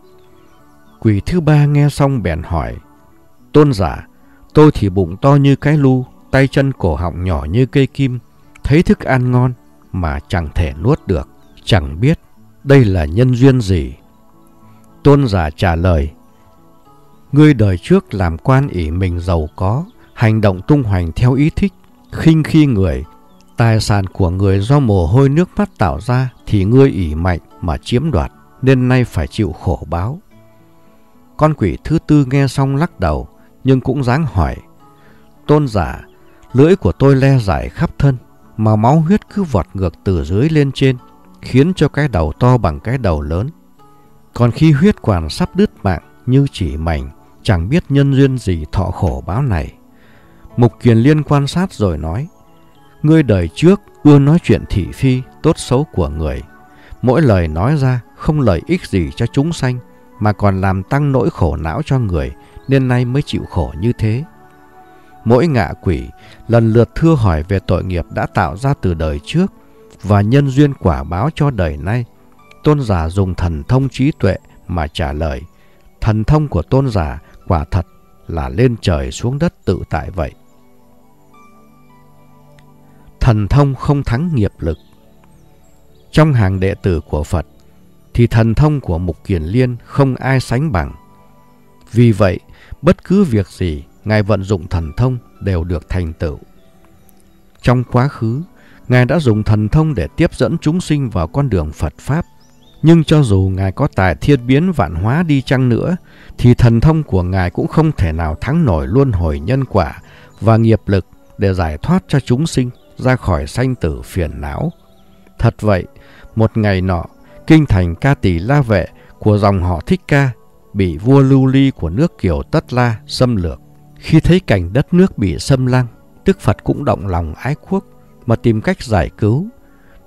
Quỷ thứ ba nghe xong bèn hỏi: Tôn giả, tôi thì bụng to như cái lu, tay chân cổ họng nhỏ như cây kim, thấy thức ăn ngon mà chẳng thể nuốt được, chẳng biết đây là nhân duyên gì. Tôn giả trả lời: Ngươi đời trước làm quan ỷ mình giàu có, hành động tung hoành theo ý thích, khinh khi người, tài sản của người do mồ hôi nước mắt tạo ra thì ngươi ỷ mạnh mà chiếm đoạt, nên nay phải chịu khổ báo. Con quỷ thứ tư nghe xong lắc đầu, nhưng cũng dáng hỏi: Tôn giả, lưỡi của tôi le dải khắp thân, mà máu huyết cứ vọt ngược từ dưới lên trên, khiến cho cái đầu to bằng cái đầu lớn. Còn khi huyết quản sắp đứt mạng như chỉ mảnh, chẳng biết nhân duyên gì thọ khổ báo này. Mục Kiền Liên quan sát rồi nói: Ngươi đời trước ưa nói chuyện thị phi, tốt xấu của người. Mỗi lời nói ra không lợi ích gì cho chúng sanh, mà còn làm tăng nỗi khổ não cho người, nên nay mới chịu khổ như thế. Mỗi ngạ quỷ lần lượt thưa hỏi về tội nghiệp đã tạo ra từ đời trước và nhân duyên quả báo cho đời nay. Tôn giả dùng thần thông trí tuệ mà trả lời. Thần thông của tôn giả quả thật là lên trời xuống đất tự tại vậy. Thần thông không thắng nghiệp lực. Trong hàng đệ tử của Phật thì thần thông của Mục Kiền Liên không ai sánh bằng. Vì vậy, bất cứ việc gì Ngài vận dụng thần thông đều được thành tựu. Trong quá khứ, Ngài đã dùng thần thông để tiếp dẫn chúng sinh vào con đường Phật Pháp. Nhưng cho dù Ngài có tài thiên biến vạn hóa đi chăng nữa, thì thần thông của Ngài cũng không thể nào thắng nổi luân hồi nhân quả và nghiệp lực để giải thoát cho chúng sinh ra khỏi sanh tử phiền não. Thật vậy, một ngày nọ, kinh thành Ca Tỳ La Vệ của dòng họ Thích Ca bị vua Lưu Ly của nước Kiều Tất La xâm lược. Khi thấy cảnh đất nước bị xâm lăng, Đức Phật cũng động lòng ái quốc mà tìm cách giải cứu.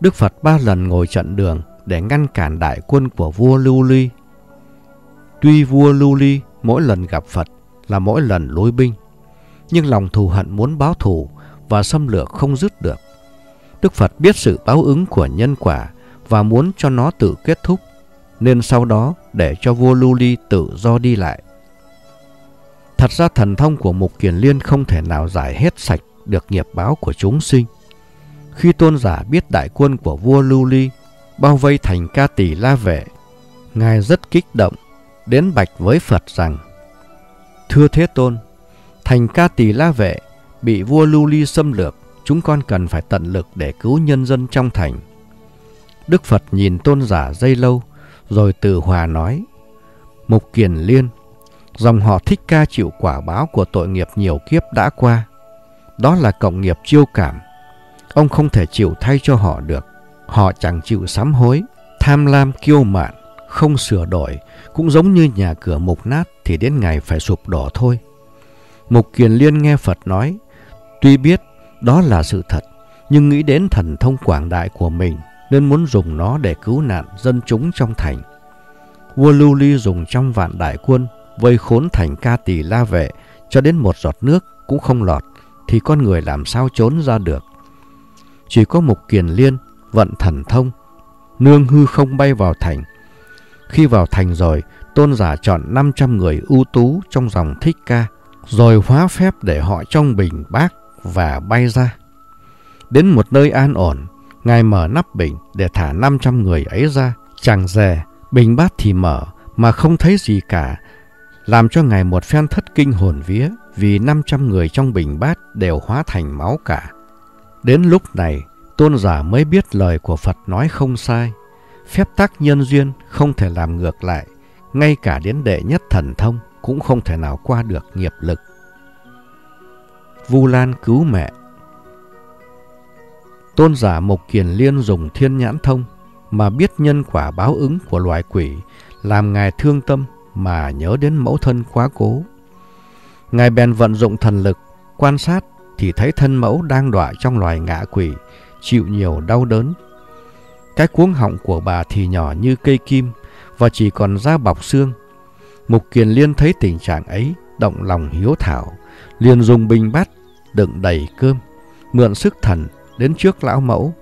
Đức Phật 3 lần ngồi chặn đường để ngăn cản đại quân của vua Lưu Ly. Tuy vua Lưu Ly mỗi lần gặp Phật là mỗi lần lui binh, nhưng lòng thù hận muốn báo thù và xâm lược không dứt được. Đức Phật biết sự báo ứng của nhân quả và muốn cho nó tự kết thúc, nên sau đó để cho vua Lưu Ly tự do đi lại. Thật ra thần thông của Mục Kiền Liên không thể nào giải hết sạch được nghiệp báo của chúng sinh. Khi tôn giả biết đại quân của vua Lưu Ly bao vây thành Ca Tỳ La Vệ, Ngài rất kích động, đến bạch với Phật rằng: Thưa Thế Tôn, thành Ca Tỳ La Vệ bị vua Lưu Ly xâm lược, chúng con cần phải tận lực để cứu nhân dân trong thành. Đức Phật nhìn tôn giả giây lâu, rồi từ hòa nói: Mục Kiền Liên, dòng họ Thích Ca chịu quả báo của tội nghiệp nhiều kiếp đã qua. Đó là cộng nghiệp chiêu cảm. Ông không thể chịu thay cho họ được. Họ chẳng chịu sám hối, tham lam kiêu mạn, không sửa đổi, cũng giống như nhà cửa mục nát thì đến ngày phải sụp đổ thôi. Mục Kiền Liên nghe Phật nói, tuy biết đó là sự thật, nhưng nghĩ đến thần thông quảng đại của mình, nên muốn dùng nó để cứu nạn dân chúng trong thành. Vua Lưu Ly dùng trăm vạn đại quân vây khốn thành Ca Tỳ La Vệ cho đến một giọt nước cũng không lọt, thì con người làm sao trốn ra được. Chỉ có Mục Kiền Liên vận thần thông, nương hư không bay vào thành. Khi vào thành rồi, tôn giả chọn 500 người ưu tú trong dòng Thích Ca, rồi hóa phép để họ trong bình bác và bay ra. Đến một nơi an ổn, Ngài mở nắp bình để thả 500 người ấy ra. Chẳng dè, bình bát thì mở mà không thấy gì cả, làm cho Ngài một phen thất kinh hồn vía, vì 500 người trong bình bát đều hóa thành máu cả. Đến lúc này, tôn giả mới biết lời của Phật nói không sai. Phép tắc nhân duyên không thể làm ngược lại, ngay cả đến đệ nhất thần thông cũng không thể nào qua được nghiệp lực. Vu Lan cứu mẹ. Tôn giả Mục Kiền Liên dùng thiên nhãn thông mà biết nhân quả báo ứng của loài quỷ, làm Ngài thương tâm mà nhớ đến mẫu thân quá cố. Ngài bèn vận dụng thần lực, quan sát thì thấy thân mẫu đang đọa trong loài ngạ quỷ, chịu nhiều đau đớn. Cái cuống họng của bà thì nhỏ như cây kim và chỉ còn da bọc xương. Mục Kiền Liên thấy tình trạng ấy, động lòng hiếu thảo, liền dùng bình bát đựng đầy cơm, mượn sức thần đến trước lão mẫu.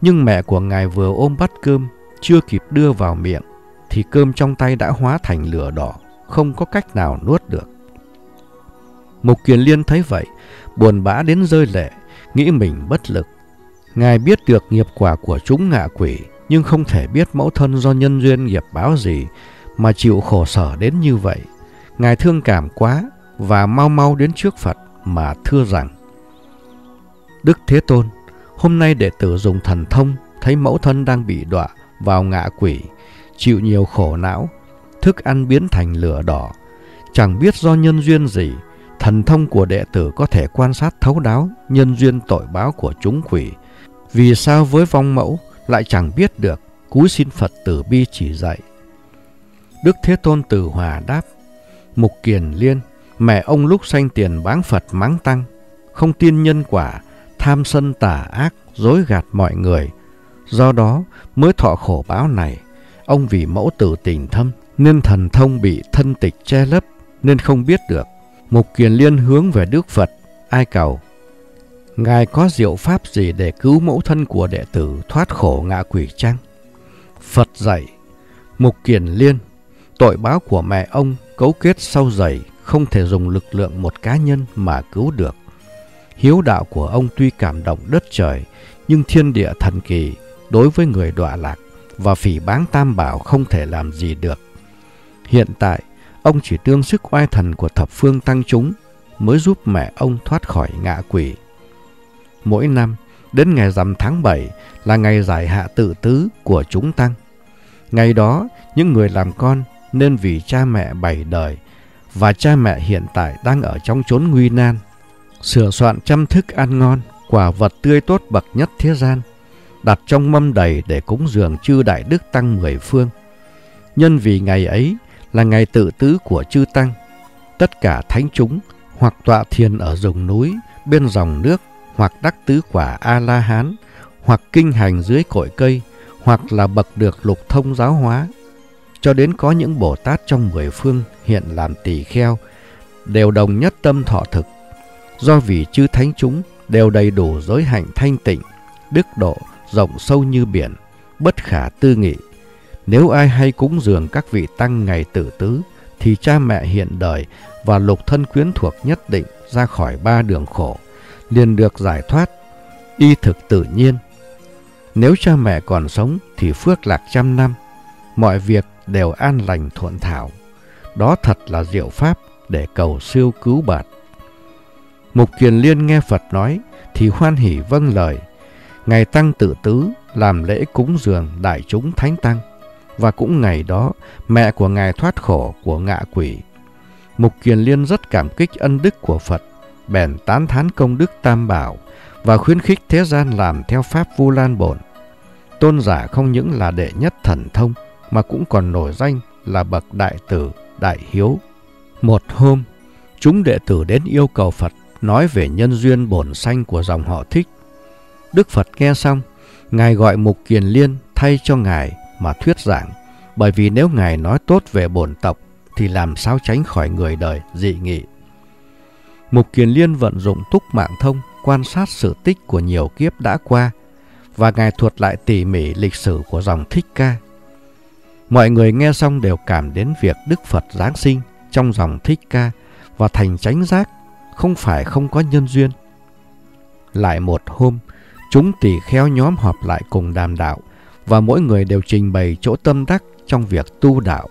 Nhưng mẹ của Ngài vừa ôm bát cơm, chưa kịp đưa vào miệng thì cơm trong tay đã hóa thành lửa đỏ, không có cách nào nuốt được. Mục Kiền Liên thấy vậy, buồn bã đến rơi lệ, nghĩ mình bất lực. Ngài biết được nghiệp quả của chúng ngạ quỷ, nhưng không thể biết mẫu thân do nhân duyên nghiệp báo gì mà chịu khổ sở đến như vậy. Ngài thương cảm quá và mau mau đến trước Phật mà thưa rằng: Đức Thế Tôn, hôm nay đệ tử dùng thần thông thấy mẫu thân đang bị đọa vào ngạ quỷ, chịu nhiều khổ não, thức ăn biến thành lửa đỏ. Chẳng biết do nhân duyên gì, thần thông của đệ tử có thể quan sát thấu đáo nhân duyên tội báo của chúng quỷ. Vì sao với vong mẫu lại chẳng biết được? Cúi xin Phật từ bi chỉ dạy. Đức Thế Tôn từ hòa đáp: Mục Kiền Liên, mẹ ông lúc sanh tiền báng Phật mắng tăng, không tin nhân quả, tham sân tà ác, dối gạt mọi người, do đó mới thọ khổ báo này. Ông vì mẫu tử tình thâm nên thần thông bị thân tịch che lấp, nên không biết được. Mục Kiền Liên hướng về Đức Phật ai cầu: Ngài có diệu pháp gì để cứu mẫu thân của đệ tử thoát khổ ngạ quỷ chăng? Phật dạy: Mục Kiền Liên, tội báo của mẹ ông cấu kết sâu dày, không thể dùng lực lượng một cá nhân mà cứu được. Hiếu đạo của ông tuy cảm động đất trời, nhưng thiên địa thần kỳ đối với người đọa lạc và phỉ báng tam bảo không thể làm gì được. Hiện tại, ông chỉ tương sức oai thần của thập phương tăng chúng mới giúp mẹ ông thoát khỏi ngạ quỷ. Mỗi năm, đến ngày rằm tháng 7 là ngày giải hạ tự tứ của chúng tăng. Ngày đó, những người làm con nên vì cha mẹ bảy đời và cha mẹ hiện tại đang ở trong chốn nguy nan, sửa soạn trăm thức ăn ngon, quả vật tươi tốt bậc nhất thế gian, đặt trong mâm đầy để cúng dường chư đại đức tăng mười phương. Nhân vì ngày ấy là ngày tự tứ của chư tăng, tất cả thánh chúng hoặc tọa thiền ở rừng núi, bên dòng nước, hoặc đắc tứ quả A-la-hán, hoặc kinh hành dưới cội cây, hoặc là bậc được lục thông giáo hóa, cho đến có những Bồ Tát trong mười phương hiện làm tỳ kheo, đều đồng nhất tâm thọ thực. Do vì chư thánh chúng đều đầy đủ giới hạnh thanh tịnh, đức độ rộng sâu như biển, bất khả tư nghị. Nếu ai hay cúng dường các vị tăng ngày tử tứ thì cha mẹ hiện đời và lục thân quyến thuộc nhất định ra khỏi ba đường khổ, liền được giải thoát y thực tự nhiên. Nếu cha mẹ còn sống thì phước lạc trăm năm, mọi việc đều an lành thuận thảo. Đó thật là diệu pháp để cầu siêu cứu bạn. Mục Kiền Liên nghe Phật nói thì hoan hỉ vâng lời. Ngày tăng tự tứ làm lễ cúng dường đại chúng thánh tăng, và cũng ngày đó mẹ của Ngài thoát khổ của ngạ quỷ. Mục Kiền Liên rất cảm kích ân đức của Phật, bèn tán thán công đức Tam Bảo và khuyến khích thế gian làm theo pháp Vu Lan Bổn. Tôn giả không những là đệ nhất thần thông mà cũng còn nổi danh là bậc đại tử, đại hiếu. Một hôm, chúng đệ tử đến yêu cầu Phật nói về nhân duyên bổn sanh của dòng họ Thích. Đức Phật nghe xong, Ngài gọi Mục Kiền Liên thay cho Ngài mà thuyết giảng, bởi vì nếu Ngài nói tốt về bổn tộc thì làm sao tránh khỏi người đời dị nghị. Mục Kiền Liên vận dụng túc mạng thông quan sát sự tích của nhiều kiếp đã qua, và Ngài thuật lại tỉ mỉ lịch sử của dòng Thích Ca. Mọi người nghe xong đều cảm đến việc Đức Phật giáng sinh trong dòng Thích Ca và thành chánh giác, không phải không có nhân duyên. Lại một hôm, chúng tỳ kheo nhóm họp lại cùng đàm đạo, và mỗi người đều trình bày chỗ tâm đắc trong việc tu đạo.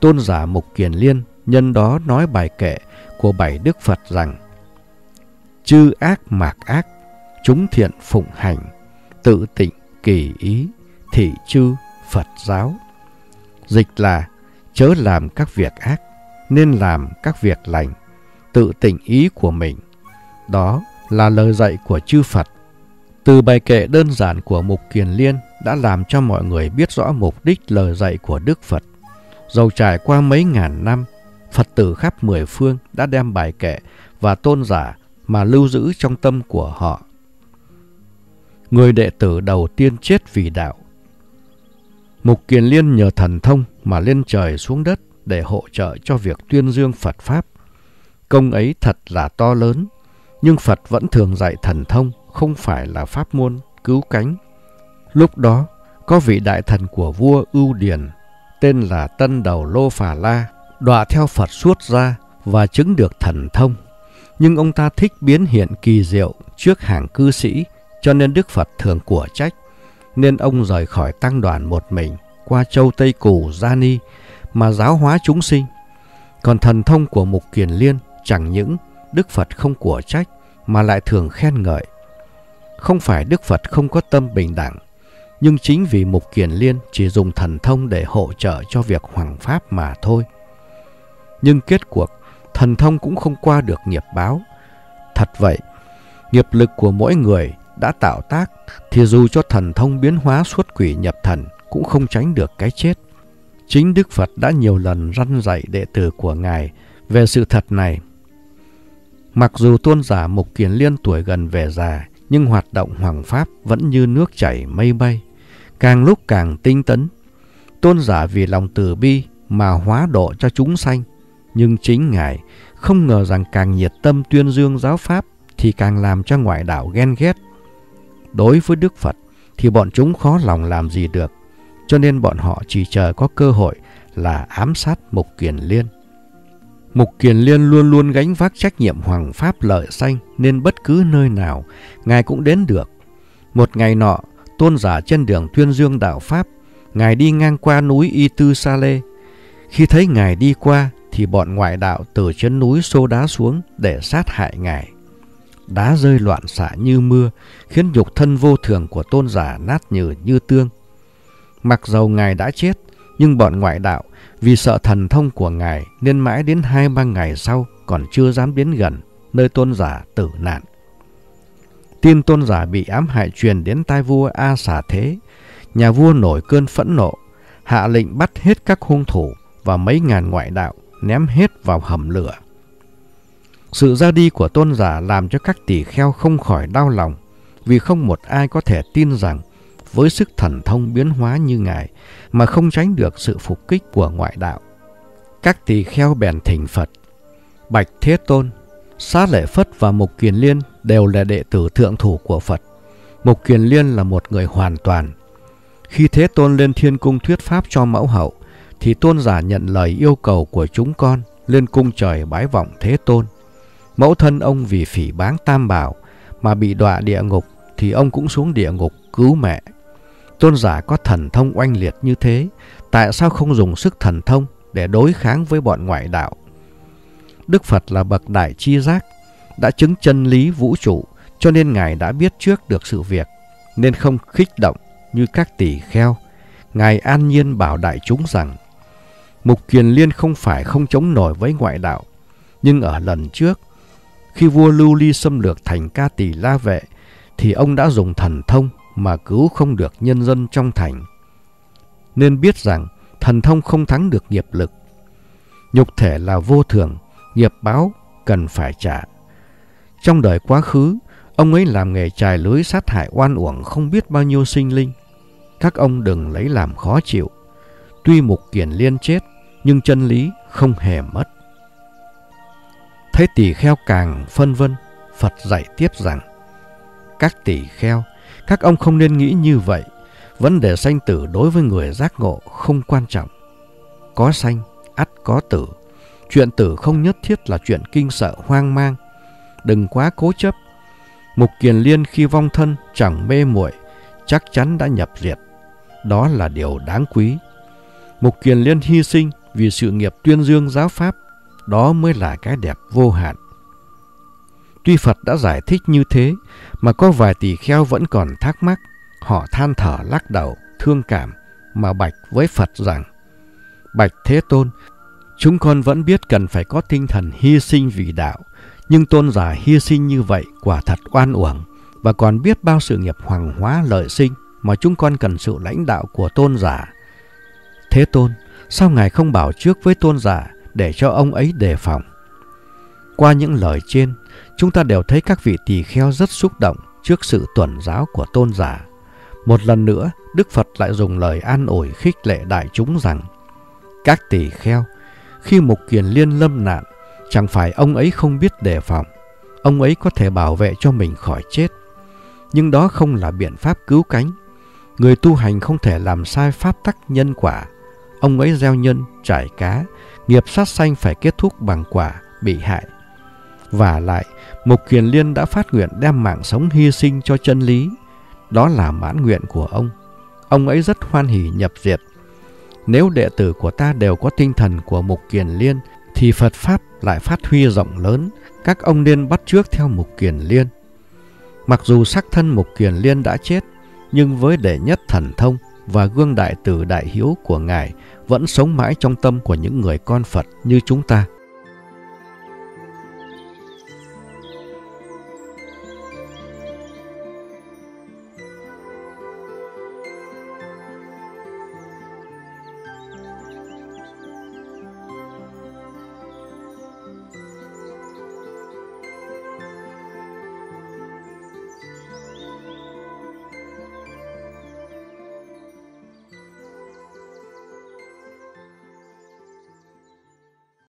Tôn giả Mục Kiền Liên nhân đó nói bài kệ của bảy Đức Phật rằng: Chư ác mạc ác, chúng thiện phụng hành, tự tịnh kỳ ý, thị chư Phật giáo. Dịch là: chớ làm các việc ác, nên làm các việc lành, tự tỉnh ý của mình. Đó là lời dạy của chư Phật. Từ bài kệ đơn giản của Mục Kiền Liên đã làm cho mọi người biết rõ mục đích lời dạy của Đức Phật. Dầu trải qua mấy ngàn năm, Phật tử khắp mười phương đã đem bài kệ và tôn giả mà lưu giữ trong tâm của họ. Người đệ tử đầu tiên chết vì đạo. Mục Kiền Liên nhờ thần thông mà lên trời xuống đất để hỗ trợ cho việc tuyên dương Phật Pháp. Công ấy thật là to lớn, nhưng Phật vẫn thường dạy thần thông không phải là pháp môn cứu cánh. Lúc đó, có vị đại thần của vua Ưu Điền, tên là Tân Đầu Lô Phà La, đọa theo Phật suốt ra và chứng được thần thông. Nhưng ông ta thích biến hiện kỳ diệu trước hàng cư sĩ, cho nên Đức Phật thường của trách. Nên ông rời khỏi tăng đoàn một mình, qua châu Tây Củ Gia Ni mà giáo hóa chúng sinh. Còn thần thông của Mục Kiền Liên, chẳng những Đức Phật không của trách mà lại thường khen ngợi. Không phải Đức Phật không có tâm bình đẳng, nhưng chính vì Mục Kiền Liên chỉ dùng thần thông để hỗ trợ cho việc hoằng pháp mà thôi. Nhưng kết cuộc, thần thông cũng không qua được nghiệp báo. Thật vậy, nghiệp lực của mỗi người đã tạo tác thì dù cho thần thông biến hóa xuất quỷ nhập thần cũng không tránh được cái chết. Chính Đức Phật đã nhiều lần răn dạy đệ tử của Ngài về sự thật này. Mặc dù tôn giả Mục Kiền Liên tuổi gần về già, nhưng hoạt động hoằng pháp vẫn như nước chảy mây bay, càng lúc càng tinh tấn. Tôn giả vì lòng từ bi mà hóa độ cho chúng sanh, nhưng chính Ngài không ngờ rằng càng nhiệt tâm tuyên dương giáo pháp thì càng làm cho ngoại đạo ghen ghét. Đối với Đức Phật thì bọn chúng khó lòng làm gì được, cho nên bọn họ chỉ chờ có cơ hội là ám sát Mục Kiền Liên. Mục Kiền Liên luôn luôn gánh vác trách nhiệm hoằng pháp lợi sanh, nên bất cứ nơi nào Ngài cũng đến được. Một ngày nọ, tôn giả trên đường tuyên dương đạo pháp, Ngài đi ngang qua núi Y Tư Sa Lê. Khi thấy Ngài đi qua thì bọn ngoại đạo từ trên núi xô đá xuống để sát hại Ngài. Đá rơi loạn xạ như mưa, khiến nhục thân vô thường của tôn giả nát nhừ như tương. Mặc dầu Ngài đã chết, nhưng bọn ngoại đạo vì sợ thần thông của Ngài nên mãi đến 2-3 ngày sau còn chưa dám đến gần nơi tôn giả tử nạn. Tin tôn giả bị ám hại truyền đến tai vua A Xà Thế. Nhà vua nổi cơn phẫn nộ, hạ lệnh bắt hết các hung thủ và mấy ngàn ngoại đạo, ném hết vào hầm lửa. Sự ra đi của tôn giả làm cho các tỳ kheo không khỏi đau lòng, vì không một ai có thể tin rằng với sức thần thông biến hóa như Ngài mà không tránh được sự phục kích của ngoại đạo. Các tỳ kheo bèn thỉnh Phật: Bạch Thế Tôn, Xá Lợi Phất và Mục Kiền Liên đều là đệ tử thượng thủ của Phật. Mục Kiền Liên là một người hoàn toàn. Khi Thế Tôn lên thiên cung thuyết pháp cho mẫu hậu, thì tôn giả nhận lời yêu cầu của chúng con, lên cung trời bái vọng Thế Tôn. Mẫu thân ông vì phỉ báng Tam Bảo mà bị đọa địa ngục, thì ông cũng xuống địa ngục cứu mẹ. Tôn giả có thần thông oanh liệt như thế, tại sao không dùng sức thần thông để đối kháng với bọn ngoại đạo? Đức Phật là bậc đại tri giác, đã chứng chân lý vũ trụ, cho nên Ngài đã biết trước được sự việc, nên không khích động như các tỳ kheo. Ngài an nhiên bảo đại chúng rằng Mục Kiền Liên không phải không chống nổi với ngoại đạo, nhưng ở lần trước, khi vua Lưu Ly xâm lược thành Ca Tỳ La Vệ, thì ông đã dùng thần thông mà cứu không được nhân dân trong thành. Nên biết rằng thần thông không thắng được nghiệp lực. Nhục thể là vô thường, nghiệp báo cần phải trả. Trong đời quá khứ, ông ấy làm nghề chài lưới sát hại oan uổng không biết bao nhiêu sinh linh. Các ông đừng lấy làm khó chịu. Tuy Mục Kiền Liên chết, nhưng chân lý không hề mất. Thấy tỳ kheo càng phân vân, Phật dạy tiếp rằng: Các tỳ kheo, các ông không nên nghĩ như vậy. Vấn đề sanh tử đối với người giác ngộ không quan trọng. Có sanh, ắt có tử. Chuyện tử không nhất thiết là chuyện kinh sợ hoang mang. Đừng quá cố chấp. Mục Kiền Liên khi vong thân chẳng mê muội, chắc chắn đã nhập diệt. Đó là điều đáng quý. Mục Kiền Liên hy sinh vì sự nghiệp tuyên dương giáo pháp. Đó mới là cái đẹp vô hạn. Tuy Phật đã giải thích như thế, mà có vài tỳ kheo vẫn còn thắc mắc. Họ than thở lắc đầu, thương cảm, mà bạch với Phật rằng: Bạch Thế Tôn, Chúng con vẫn biết cần phải có tinh thần hy sinh vì đạo, nhưng tôn giả hy sinh như vậy quả thật oan uổng, và còn biết bao sự nghiệp hoàng hóa lợi sinh mà chúng con cần sự lãnh đạo của tôn giả. Thế Tôn, sao Ngài không bảo trước với tôn giả để cho ông ấy đề phòng? Qua những lời trên, chúng ta đều thấy các vị tỳ kheo rất xúc động trước sự tuẩn giáo của tôn giả. Một lần nữa, Đức Phật lại dùng lời an ủi khích lệ đại chúng rằng: các tỳ kheo, khi Mục Kiền Liên lâm nạn, chẳng phải ông ấy không biết đề phòng, ông ấy có thể bảo vệ cho mình khỏi chết. Nhưng đó không là biện pháp cứu cánh. Người tu hành không thể làm sai pháp tắc nhân quả. Ông ấy gieo nhân, trải cá, nghiệp sát sanh phải kết thúc bằng quả bị hại. Và lại, Mục Kiền Liên đã phát nguyện đem mạng sống hy sinh cho chân lý. Đó là mãn nguyện của ông. Ông ấy rất hoan hỉ nhập diệt. Nếu đệ tử của ta đều có tinh thần của Mục Kiền Liên, thì Phật Pháp lại phát huy rộng lớn. Các ông nên bắt chước theo Mục Kiền Liên. Mặc dù sắc thân Mục Kiền Liên đã chết, nhưng với đệ nhất thần thông và gương đại từ đại hiếu của Ngài vẫn sống mãi trong tâm của những người con Phật như chúng ta.